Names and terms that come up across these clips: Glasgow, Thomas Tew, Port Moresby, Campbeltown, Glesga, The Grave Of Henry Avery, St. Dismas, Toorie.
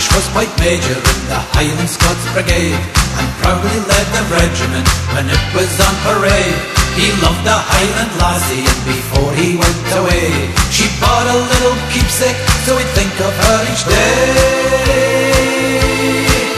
Hamish was White Major in the Highland Scots Brigade, and proudly led the regiment when it was on parade. He loved a Highland lassie, and before he went away, she bought a little keepsake, so he'd think of her each day.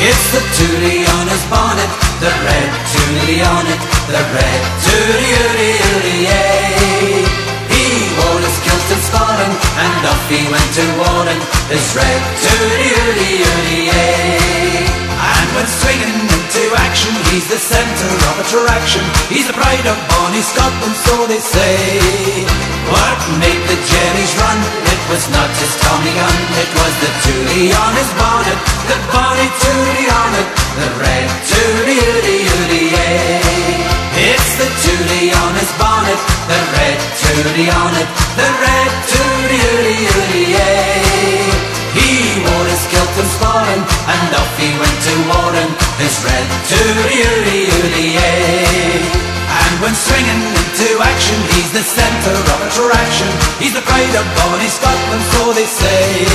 It's the Toorie on his bonnet, the red Toorie on it, the red Toorie, oorie, oorie, yay. He wore his kilt and sparring, and off he went to warren, his red Toorie, oorie, oorie, yay. And when swinging into action, he's the centre of attraction, he's the pride of bonnie Scotland, so they say. What made the Jerries run? It was not his Tommy gun, it was the Toorie on his bonnet, the bonnie Toorie on it, the red Toorie, oorie, oorie, yay. It's the Toorie on his bonnet, the red Toorie on it, the red Toorie, oorie, oorie, yay. He wore his kilt and sparring, and off he went to warren, his red Toorie, oorie, oorie, yay. And when swinging into action, he's the centre of attraction, he's the pride of bonnie Scotland, so they say.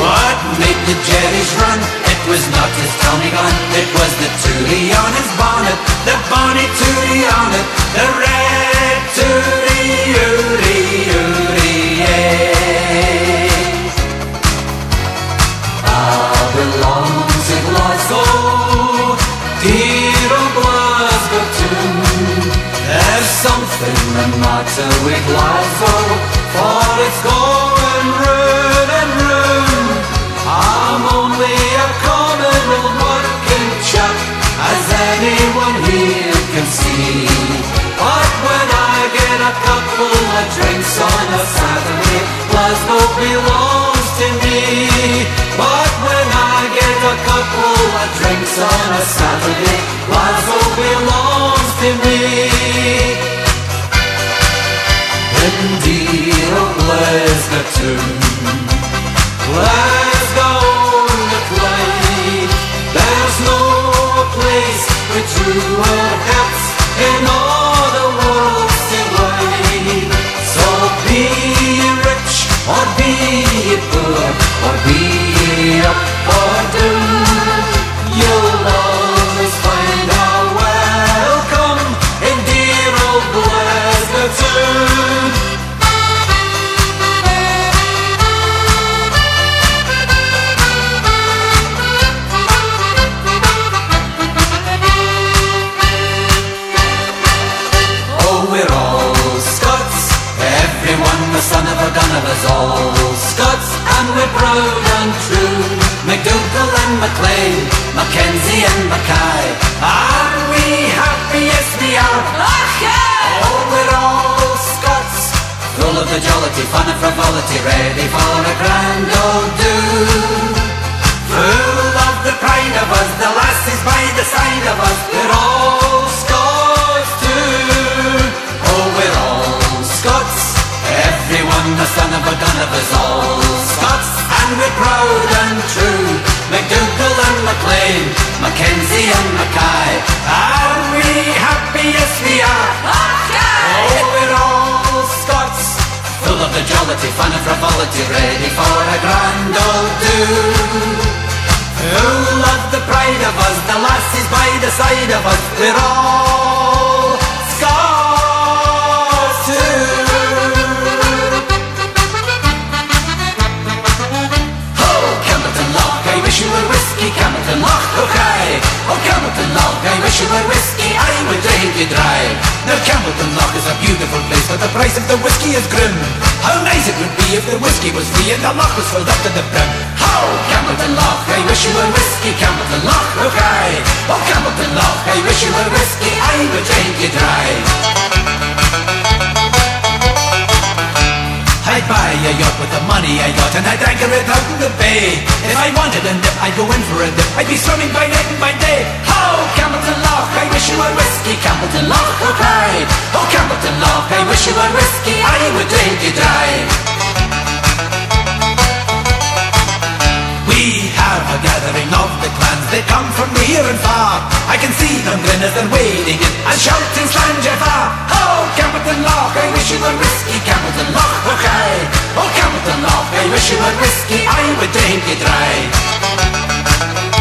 What made the Jerries run? It was not his Tommy gun, it was the Toorie on his bonnet, the bonnie Toorie on it, the red Toorie, oorie, oorie, yay. I belong to Glasgow, dear old Glasgow too. There's something the matter with Glasgow, for it's going round and round. I'm only a common old working chap, as anyone here can see. But when I get a couple of drinks on a Saturday, Glasgow belongs to me. But when I get a couple of drinks on a Saturday, Glasgow belongs to me. Indeed, oh Glesga too, Glesga on the Clyde. There's no place with truer hearts in all the world divide. So be ye rich, or be ye poor, or be ye up or down, you'll always find a welcome in dear old Glesga too. Son of a gun of us all, Scots, and we're proud and true. MacDougall and Maclean, Mackenzie and Mackay, are we happy? Yes, we are. Okay. Oh, we're all Scots, full of the jollity, fun and frivolity, ready for a grand old do. Full of the pride of us, the lassies by the side of us, we're all Scots too. Oh, we're all Scots. Everyone the son of a gun of us all, Scots, and we're proud and true. MacDougall and Maclean, Mackenzie and Mackay, are we happy? Yes, we are. Okay. Oh, we're all Scots, full of the jollity, fun and frivolity, ready for a grand old do. Full of the pride of us, the lassies by the side of us, we're all Scots too. Campbeltown loch, oh hi. Oh Campbeltown loch, I wish you were whiskey, I would drink you dry. Now Campbeltown loch is a beautiful place, but the price of the whiskey is grim. How nice it would be if the whiskey was free and the loch was filled up to the brim. Oh Campbeltown loch, I wish you were whiskey, Campbeltown loch, oh hi. Oh Campbeltown loch, I wish you were whiskey, I would drink you dry. I'd buy a yacht with the money I got, and I'd anchor it out in the bay. If I wanted a nip, I'd go in for a dip, I'd be swimming by night and by day. Oh, Campbeltown loch, I wish you were whiskey, Campbeltown loch, oh hi. Oh, Campbeltown loch, I wish you were whiskey, I would drink you dry. We have a gathering of the clans, they come from near and far. I can see them grin as they're wading in and shouting slanger far. Oh, Campbeltown loch, I wish you were whiskey, Campbeltown loch, oh hi. Oh, Campbeltown loch, I wish you would whiskey, I would drink it dry.